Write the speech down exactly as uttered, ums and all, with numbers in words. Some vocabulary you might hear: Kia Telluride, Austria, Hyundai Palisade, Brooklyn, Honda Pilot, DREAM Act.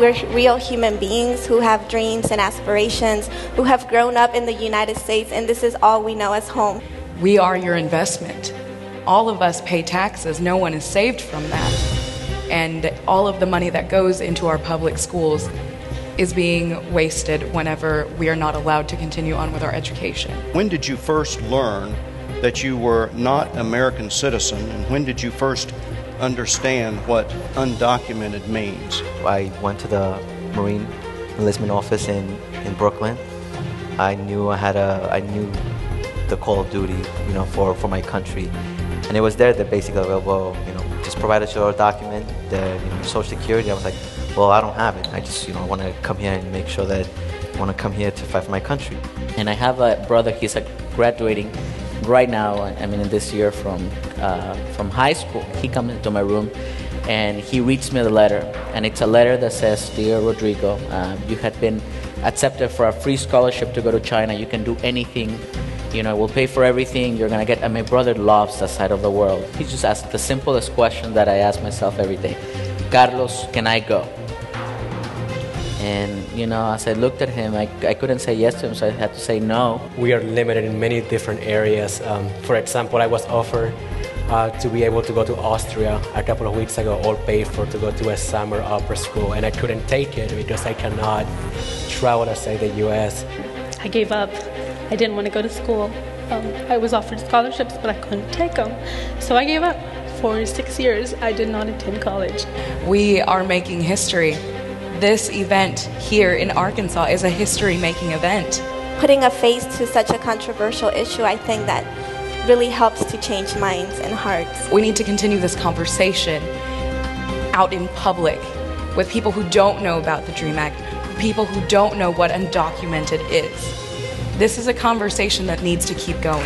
We're real human beings who have dreams and aspirations, who have grown up in the United States, and this is all we know as home. We are your investment. All of us pay taxes. No one is saved from that. And all of the money that goes into our public schools is being wasted whenever we are not allowed to continue on with our education. When did you first learn that you were not an American citizen, and when did you first understand what undocumented means? I went to the Marine Enlistment Office in, in Brooklyn. I knew I had a, I knew the call of duty, you know, for, for my country. And it was there that basically, well, you know, just provide us your document, the you know, Social Security. I was like, well, I don't have it. I just, you know, want to come here and make sure that I want to come here to fight for my country. And I have a brother, he's like graduating right now, I mean, this year from, uh, from high school. He comes into my room and he reads me the letter. And it's a letter that says, Dear Rodrigo, uh, you had been accepted for a free scholarship to go to China. You can do anything. You know, we'll pay for everything. You're going to get, and my brother loves that side of the world. He just asked the simplest question that I ask myself every day. Carlos, can I go? And, you know, as I looked at him, I, I couldn't say yes to him, so I had to say no. We are limited in many different areas. Um, for example, I was offered uh, to be able to go to Austria a couple of weeks ago, all paid for, to go to a summer opera school, and I couldn't take it because I cannot travel outside the U S I gave up. I didn't want to go to school. Um, I was offered scholarships, but I couldn't take them, so I gave up. For six years, I did not attend college. We are making history. This event here in Arkansas is a history-making event. Putting a face to such a controversial issue, I think that really helps to change minds and hearts. We need to continue this conversation out in public with people who don't know about the DREAM Act, people who don't know what undocumented is. This is a conversation that needs to keep going.